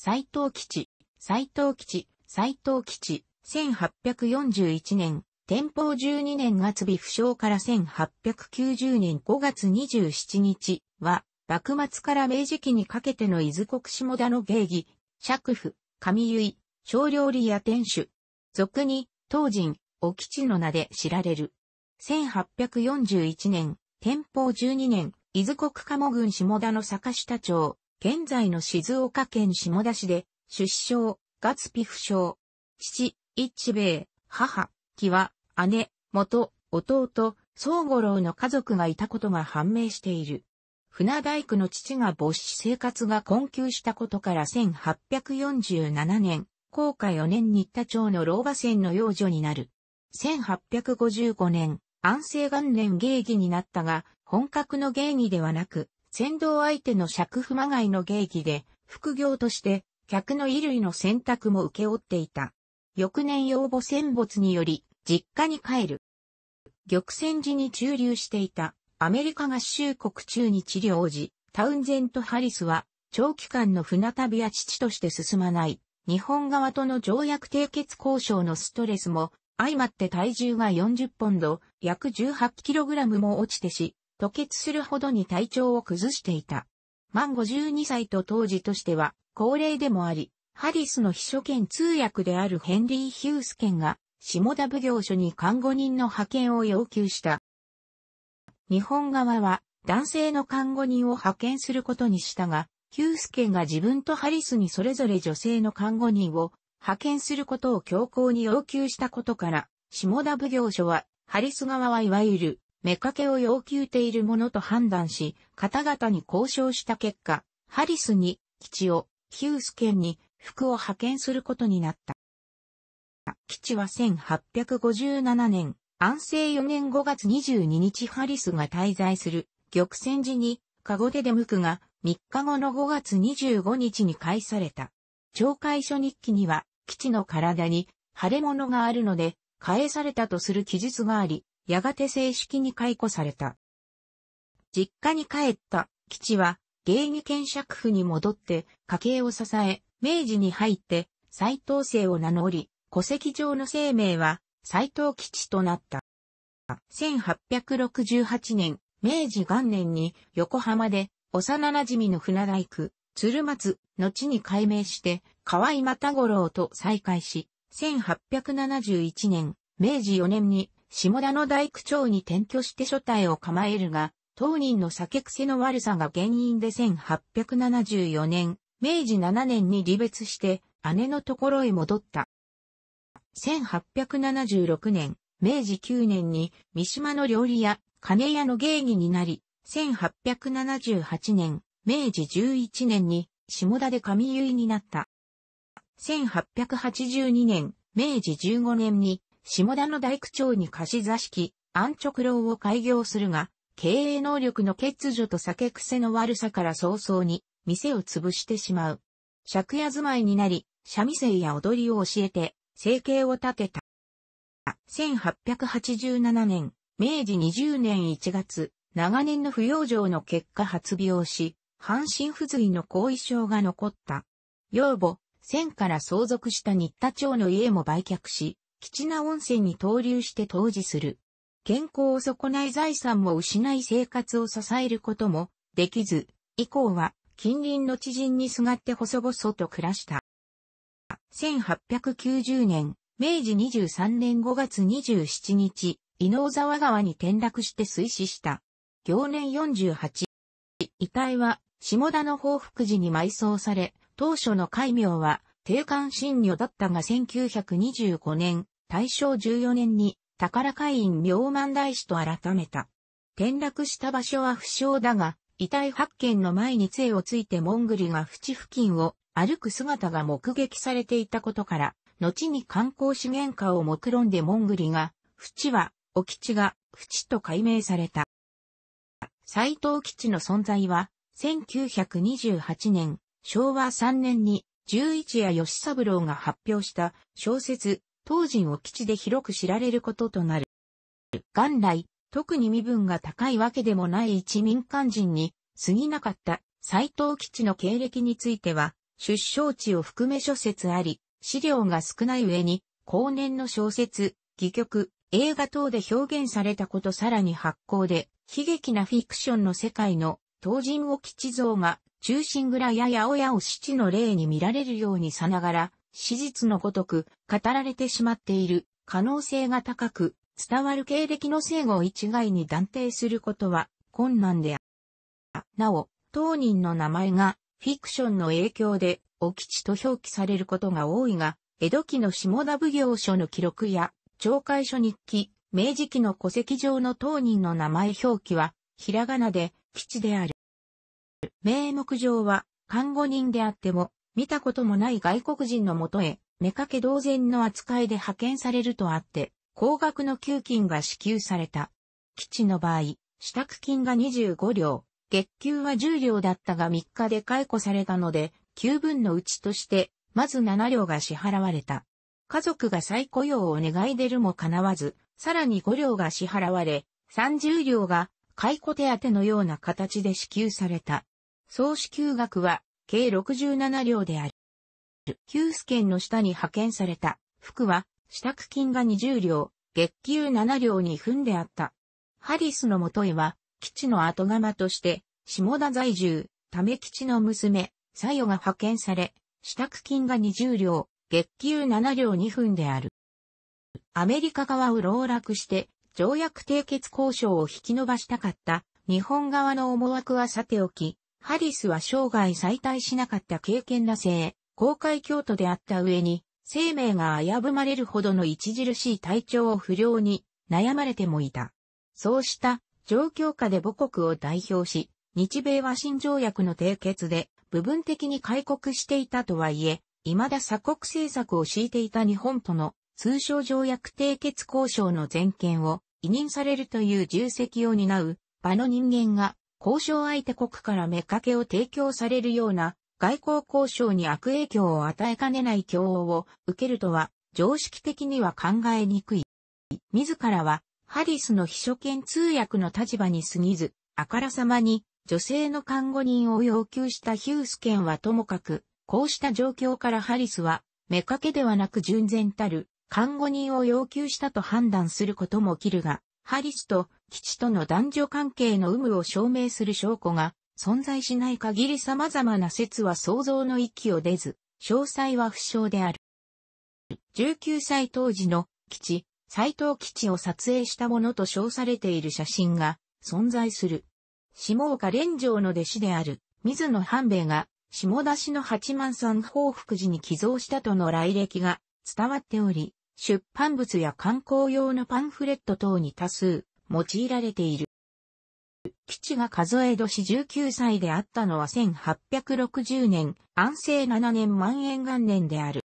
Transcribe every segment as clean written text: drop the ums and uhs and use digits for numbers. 斎藤吉、1841年、天保12年月日不詳から1890年5月27日は、幕末から明治期にかけての伊豆国下田の芸妓、酌婦、髪結い、小料理屋店主。俗に、東人、お吉の名で知られる。1841年、天保12年、伊豆国鴨郡下田の坂下町、現在の静岡県下田市で、出生、月日不詳。父、一兵衛、母、喜和、姉、元、弟、宗五郎の家族がいたことが判明している。船大工の父が没し生活が困窮したことから1847年、弘化4年新田町の老婆船の養女になる。1855年、安政元年芸妓になったが、本格の芸妓ではなく、船頭相手の酌婦まがいの芸妓で、副業として、客の衣類の洗濯も請け負っていた。翌年養母戦没により、実家に帰る。玉泉寺に駐留していた。アメリカ合衆国中日領事、タウンゼント・ハリスは、長期間の船旅や遅々として進まない、日本側との条約締結交渉のストレスも、相まって体重が40ポンド、約18kgも落ちてし、吐血するほどに体調を崩していた。満52歳と当時としては、高齢でもあり、ハリスの秘書兼通訳であるヘンリー・ヒュースケンが、下田奉行所に看護人の派遣を要求した。日本側は男性の看護人を派遣することにしたが、ヒュースケンが自分とハリスにそれぞれ女性の看護人を派遣することを強硬に要求したことから、下田奉行所は、ハリス側はいわゆる、妾を要求ているものと判断し、方々に交渉した結果、ハリスに吉を、ヒュースケンに服を派遣することになった。吉は1857年、安政4年5月22日ハリスが滞在する玉泉寺に籠手で出向くが3日後の5月25日に帰された。懲戒書日記には吉の体に腫れ物があるので帰されたとする記述があり、やがて正式に解雇された。実家に帰った吉は芸妓兼酌婦に戻って家計を支え、明治に入って斎藤姓を名乗り、戸籍上の姓名は斎藤吉となった。1868年、明治元年に横浜で幼馴染の船大工、鶴松、後に改名して河井又五郎と再会し、1871年、明治4年に下田の大工町に転居して所帯を構えるが、当人の酒癖の悪さが原因で1874年、明治7年に離別して姉のところへ戻った。1876年、明治9年に三島の料理屋、金屋の芸妓になり、1878年、明治11年に下田で髪結いになった。1882年、明治15年に下田の大工町に貸し座敷、安直楼を開業するが、経営能力の欠如と酒癖の悪さから早々に店を潰してしまう。借家住まいになり、三味線や踊りを教えて、生計を立てた。1887年、明治20年1月、長年の不養生の結果発病し、半身不随の後遺症が残った。養母、先から相続した新田町の家も売却し、吉名温泉に投留して湯治する。健康を損ない財産も失い生活を支えることもできず、以降は近隣の知人にすがって細々と暮らした。1890年、明治23年5月27日、伊能沢川に転落して水死した。享年48。遺体は、下田の宝福寺に埋葬され、当初の戒名は、定款真如だったが1925年、大正14年に、宝会院明満大師と改めた。転落した場所は不詳だが、遺体発見の前に杖をついてもんぐりが淵付近を、歩く姿が目撃されていたことから、後に観光資源化を目論んでもんぐりが、淵は、お吉が、淵と改名された。斎藤吉の存在は、1928年、昭和3年に、十一夜吉三郎が発表した小説、東人お吉で広く知られることとなる。元来、特に身分が高いわけでもない一民間人に、過ぎなかった斎藤吉の経歴については、出生地を含め諸説あり、資料が少ない上に、後年の小説、戯曲、映画等で表現されたことさらに発行で、悲劇なフィクションの世界の、唐人於吉像が、忠臣蔵や八百屋を七の例に見られるようにさながら、史実のごとく、語られてしまっている、可能性が高く、伝わる経歴の正誤を一概に断定することは、困難である。なお、当人の名前が、フィクションの影響で、於吉と表記されることが多いが、江戸期の下田奉行所の記録や、町会所日記、明治期の戸籍上の当人の名前表記は、ひらがなで、吉である。名目上は、看護人であっても、見たこともない外国人のもとへ、妾同然の扱いで派遣されるとあって、高額の給金が支給された。吉の場合、支度金が25両。月給は10両だったが3日で解雇されたので、9分のうちとして、まず7両が支払われた。家族が再雇用を願い出るも叶わず、さらに5両が支払われ、30両が解雇手当のような形で支給された。総支給額は、計67両である。給付券の下に派遣された、服は、支度金が20両、月給7両2分であった。ハリスの元へは、吉の後釜として、下田在住、為吉の娘、小夜が派遣され、支度金が20両、月給7両2分である。アメリカ側を籠絡して、条約締結交渉を引き延ばしたかった、日本側の思惑はさておき、ハリスは生涯再退しなかった敬虔な性、公開教徒であった上に、生命が危ぶまれるほどの著しい体調不良に悩まれてもいた。そうした、状況下で母国を代表し、日米和親条約の締結で部分的に開国していたとはいえ、未だ鎖国政策を敷いていた日本との通商条約締結交渉の全権を委任されるという重責を担う場の人間が交渉相手国から妾を提供されるような外交交渉に悪影響を与えかねない供応を受けるとは常識的には考えにくい。自らはハリスの秘書兼通訳の立場に過ぎず、あからさまに女性の看護人を要求したヒュースケンはともかく、こうした状況からハリスは、妾ではなく純然たる看護人を要求したと判断することも起きるが、ハリスと吉との男女関係の有無を証明する証拠が存在しない限り様々な説は想像の域を出ず、詳細は不詳である。19歳当時の吉、斎藤吉を撮影したものと称されている写真が存在する。下岡連城の弟子である水野半兵衛が下田市の八幡山宝福寺に寄贈したとの来歴が伝わっており、出版物や観光用のパンフレット等に多数用いられている。吉が数え年19歳であったのは1860年、安政7年万延元年である。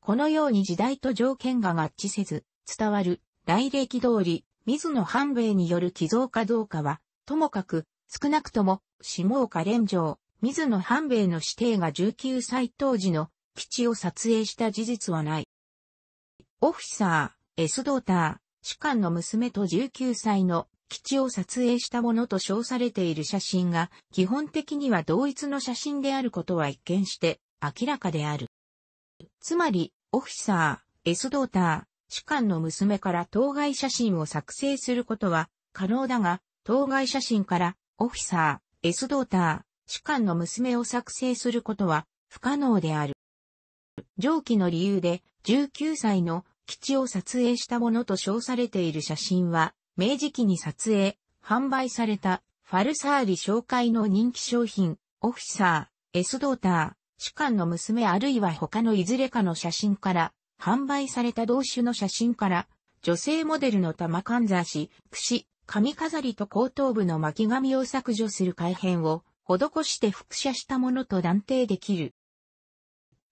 このように時代と条件が合致せず、伝わる来歴通り、水野半兵衛による寄贈かどうかは、ともかく、少なくとも、下岡連城、水野半兵衛の師弟が19歳当時の吉を撮影した事実はない。オフィサー、エスドーター、士官の娘と19歳の吉を撮影したものと称されている写真が、基本的には同一の写真であることは一見して明らかである。つまり、オフィサー、エスドーター、士官の娘から当該写真を作成することは可能だが、当該写真からオフィサー、エスドーター、士官の娘を作成することは不可能である。上記の理由で19歳の吉を撮影したものと称されている写真は、明治期に撮影、販売されたファルサーリ商会の人気商品、オフィサー、エスドーター、士官の娘あるいは他のいずれかの写真から、販売された同種の写真から、女性モデルの玉かんざし、櫛、髪飾りと後頭部の巻き髪を削除する改変を施して複写したものと断定できる。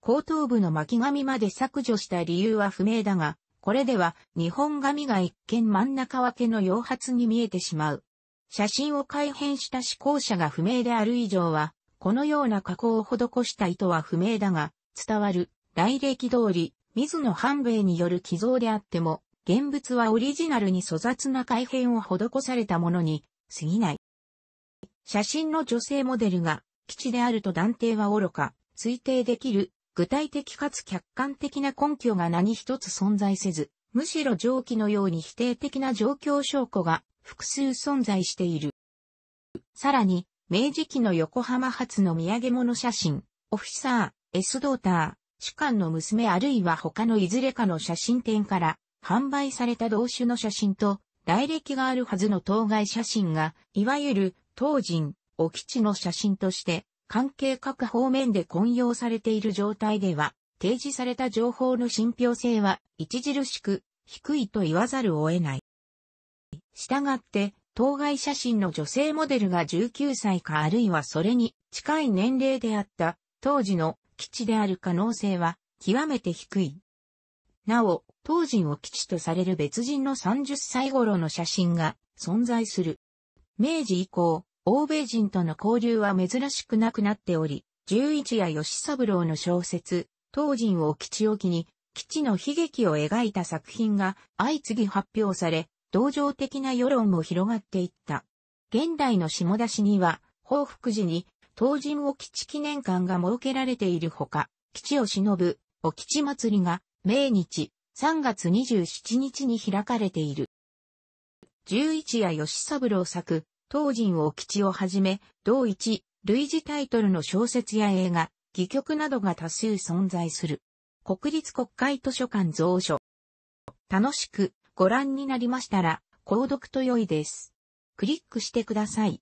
後頭部の巻き髪まで削除した理由は不明だが、これでは日本髪が一見真ん中分けの洋髪に見えてしまう。写真を改変した施工者が不明である以上は、このような加工を施した意図は不明だが、伝わる来歴通り、水野半兵衛による寄贈であっても、現物はオリジナルに粗雑な改変を施されたものに過ぎない。写真の女性モデルが吉であると断定は愚か、推定できる具体的かつ客観的な根拠が何一つ存在せず、むしろ上記のように否定的な状況証拠が複数存在している。さらに、明治期の横浜発の土産物写真、オフィサー、Sドーター、主幹の娘あるいは他のいずれかの写真店から販売された同種の写真と、来歴があるはずの当該写真が、いわゆる当人、お吉の写真として、関係各方面で混用されている状態では、提示された情報の信憑性は著しく低いと言わざるを得ない。したがって、当該写真の女性モデルが19歳かあるいはそれに近い年齢であった当時の吉である可能性は極めて低い。なお、当人を吉とされる別人の30歳頃の写真が存在する。明治以降、欧米人との交流は珍しくなくなっており、十一夜吉三郎の小説、当人を吉を機に、吉の悲劇を描いた作品が相次ぎ発表され、同情的な世論も広がっていった。現代の下田市には、報福寺に、当人お吉記念館が設けられているほか、吉を偲ぶ、お吉祭りが、明日、3月27日に開かれている。十一夜吉三郎作、当人を吉をはじめ、同一、類似タイトルの小説や映画、戯曲などが多数存在する。国立国会図書館蔵書。楽しくご覧になりましたら、購読と良いです。クリックしてください。